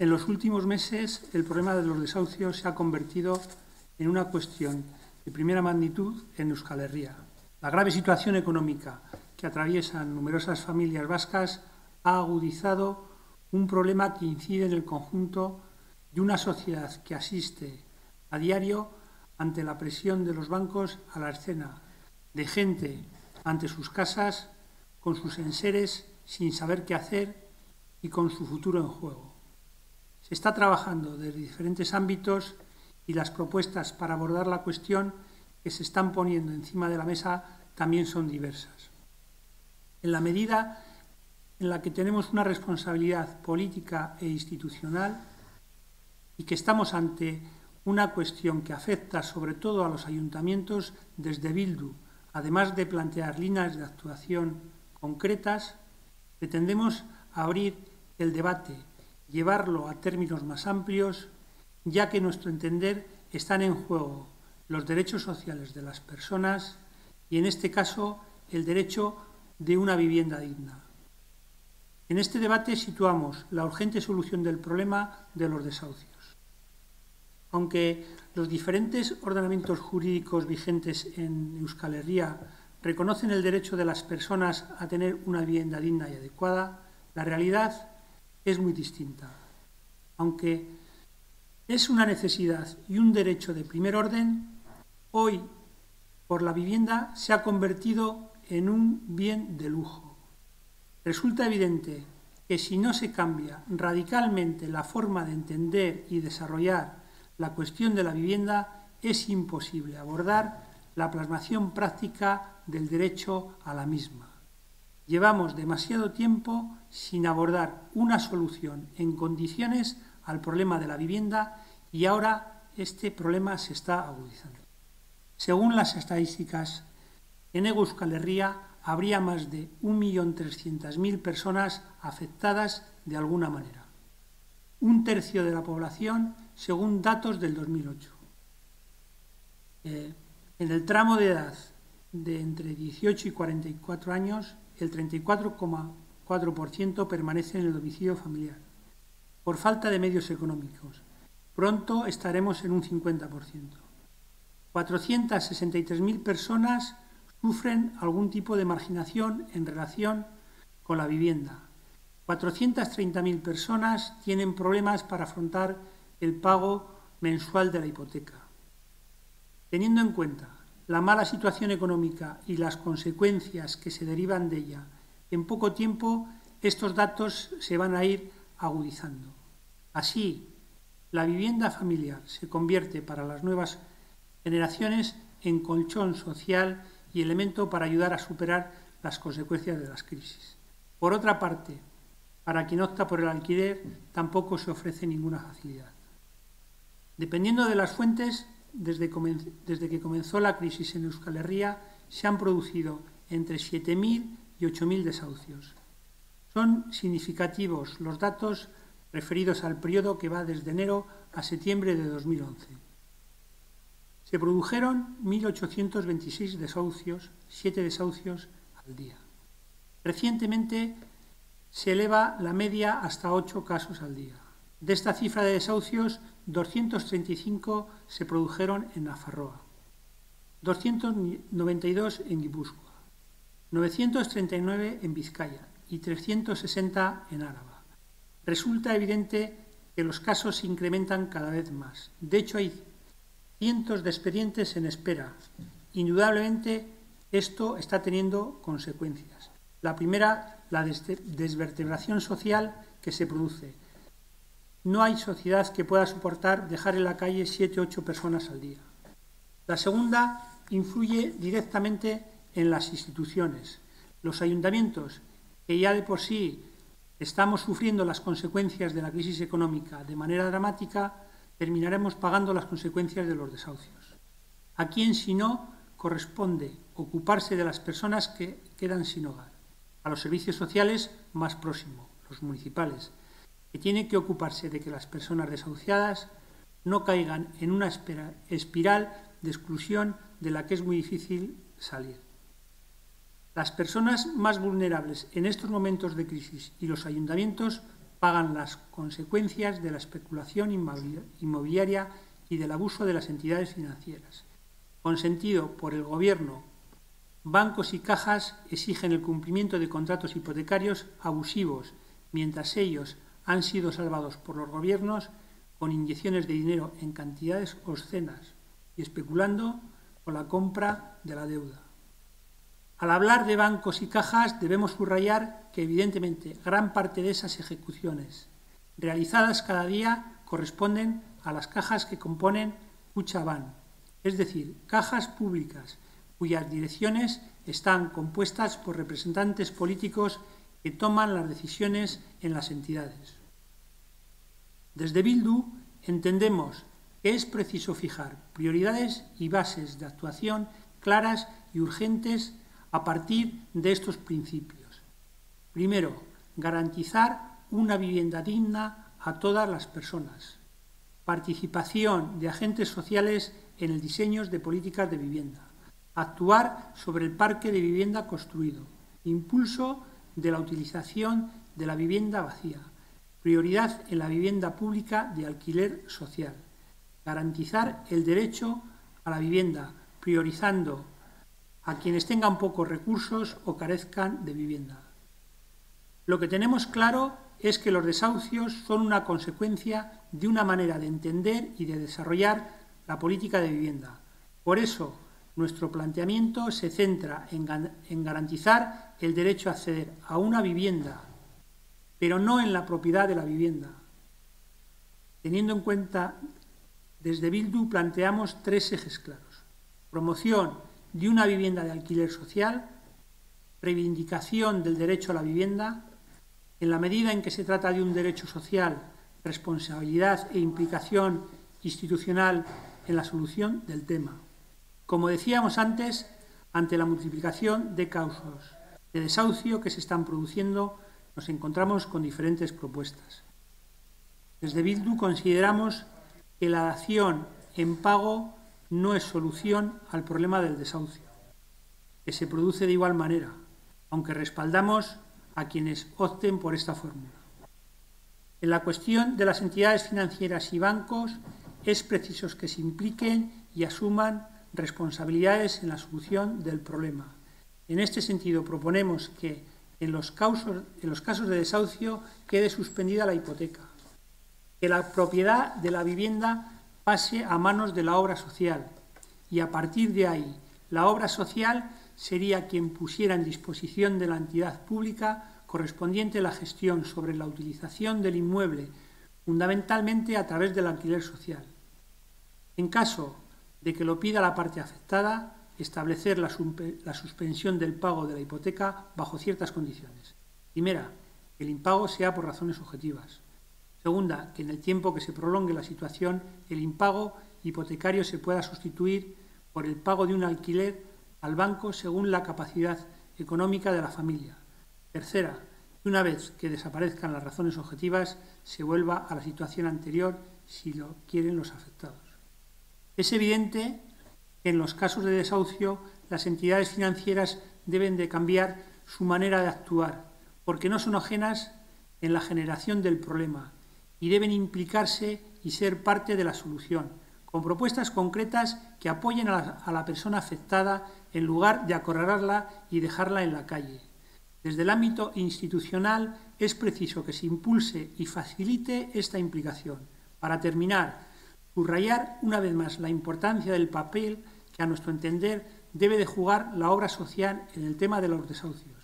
En los últimos meses, el problema de los desahucios se ha convertido en una cuestión de primera magnitud en Euskal Herria. La grave situación económica que atraviesan numerosas familias vascas ha agudizado un problema que incide en el conjunto de una sociedad que asiste a diario ante la presión de los bancos a la escena de gente ante sus casas, con sus enseres sin saber qué hacer y con su futuro en juego. Se está trabajando desde diferentes ámbitos y las propuestas para abordar la cuestión que se están poniendo encima de la mesa también son diversas. En la medida en la que tenemos una responsabilidad política e institucional y que estamos ante una cuestión que afecta sobre todo a los ayuntamientos, desde Bildu, además de plantear líneas de actuación concretas, pretendemos abrir el debate, llevarlo a términos más amplios, ya que, a nuestro entender, están en juego los derechos sociales de las personas y, en este caso, el derecho de una vivienda digna. En este debate situamos la urgente solución del problema de los desahucios. Aunque los diferentes ordenamientos jurídicos vigentes en Euskal Herria reconocen el derecho de las personas a tener una vivienda digna y adecuada, la realidad es muy distinta. Aunque es una necesidad y un derecho de primer orden, hoy, por la vivienda, se ha convertido en un bien de lujo. Resulta evidente que si no se cambia radicalmente la forma de entender y desarrollar la cuestión de la vivienda, es imposible abordar la plasmación práctica del derecho a la misma. Llevamos demasiado tiempo sin abordar una solución en condiciones al problema de la vivienda y ahora este problema se está agudizando. Según las estadísticas, en Euskal Herria habría más de 1.300.000 personas afectadas de alguna manera. Un tercio de la población, según datos del 2008. En el tramo de edad de entre 18 y 44 años, el 34,4% permanece en el domicilio familiar, por falta de medios económicos. Pronto estaremos en un 50%. 463.000 personas sufren algún tipo de marginación en relación con la vivienda. 430.000 personas tienen problemas para afrontar el pago mensual de la hipoteca. Teniendo en cuenta la mala situación económica y las consecuencias que se derivan de ella, en poco tiempo estos datos se van a ir agudizando. Así, la vivienda familiar se convierte para las nuevas generaciones en colchón social y elemento para ayudar a superar las consecuencias de las crisis. Por otra parte, para quien opta por el alquiler tampoco se ofrece ninguna facilidad. Dependiendo de las fuentes, desde que comenzó la crisis en Euskal Herria se han producido entre 7.000 y 8.000 desahucios. Son significativos los datos referidos al periodo que va desde enero a septiembre de 2011. Se produjeron 1.826 desahucios, 7 desahucios al día. Recientemente se eleva la media hasta 8 casos al día. De esta cifra de desahucios, 235 se produjeron en Nafarroa, 292 en Gipuzkoa, 939 en Vizcaya y 360 en Áraba. Resulta evidente que los casos se incrementan cada vez más. De hecho, hay cientos de expedientes en espera. Indudablemente, esto está teniendo consecuencias. La primera, la desvertebración social que se produce. No hay sociedad que pueda soportar dejar en la calle 7 u 8 personas al día. La segunda influye directamente en las instituciones. Los ayuntamientos, que ya de por sí estamos sufriendo las consecuencias de la crisis económica de manera dramática, terminaremos pagando las consecuencias de los desahucios. ¿A quién, si no, corresponde ocuparse de las personas que quedan sin hogar? A los servicios sociales más próximos, los municipales, que tiene que ocuparse de que las personas desahuciadas no caigan en una espiral de exclusión de la que es muy difícil salir. Las personas más vulnerables en estos momentos de crisis y los ayuntamientos pagan las consecuencias de la especulación inmobiliaria y del abuso de las entidades financieras. Consentido por el Gobierno, bancos y cajas exigen el cumplimiento de contratos hipotecarios abusivos, mientras ellos han sido salvados por los gobiernos con inyecciones de dinero en cantidades obscenas y especulando con la compra de la deuda. Al hablar de bancos y cajas debemos subrayar que evidentemente gran parte de esas ejecuciones realizadas cada día corresponden a las cajas que componen Cuchabán, es decir, cajas públicas cuyas direcciones están compuestas por representantes políticos que toman las decisiones en las entidades. Desde Bildu entendemos que es preciso fijar prioridades y bases de actuación claras y urgentes a partir de estos principios. Primero, garantizar una vivienda digna a todas las personas. Participación de agentes sociales en el diseño de políticas de vivienda. Actuar sobre el parque de vivienda construido, impulso de la utilización de la vivienda vacía, prioridad en la vivienda pública de alquiler social, garantizar el derecho a la vivienda, priorizando a quienes tengan pocos recursos o carezcan de vivienda. Lo que tenemos claro es que los desahucios son una consecuencia de una manera de entender y de desarrollar la política de vivienda. Por eso, nuestro planteamiento se centra en garantizar el derecho a acceder a una vivienda, pero no en la propiedad de la vivienda. Teniendo en cuenta, desde Bildu planteamos tres ejes claros: promoción de una vivienda de alquiler social, reivindicación del derecho a la vivienda, en la medida en que se trata de un derecho social, responsabilidad e implicación institucional en la solución del tema. Como decíamos antes, ante la multiplicación de causas de desahucio que se están produciendo, nos encontramos con diferentes propuestas. Desde Bildu consideramos que la dación en pago no es solución al problema del desahucio, que se produce de igual manera, aunque respaldamos a quienes opten por esta fórmula. En la cuestión de las entidades financieras y bancos, es preciso que se impliquen y asuman responsabilidades en la solución del problema. En este sentido, proponemos que en los casos de desahucio quede suspendida la hipoteca, que la propiedad de la vivienda pase a manos de la obra social y, a partir de ahí, la obra social sería quien pusiera en disposición de la entidad pública correspondiente la gestión sobre la utilización del inmueble, fundamentalmente a través del alquiler social. En caso de que lo pida la parte afectada, establecer la suspensión del pago de la hipoteca bajo ciertas condiciones. Primera, que el impago sea por razones objetivas. Segunda, que en el tiempo que se prolongue la situación, el impago hipotecario se pueda sustituir por el pago de un alquiler al banco según la capacidad económica de la familia. Tercera, que una vez que desaparezcan las razones objetivas, se vuelva a la situación anterior si lo quieren los afectados. Es evidente que en los casos de desahucio las entidades financieras deben de cambiar su manera de actuar, porque no son ajenas en la generación del problema y deben implicarse y ser parte de la solución, con propuestas concretas que apoyen a la persona afectada en lugar de acorralarla y dejarla en la calle. Desde el ámbito institucional es preciso que se impulse y facilite esta implicación. Para terminar, subrayar una vez más la importancia del papel que a nuestro entender debe de jugar la obra social en el tema de los desahucios.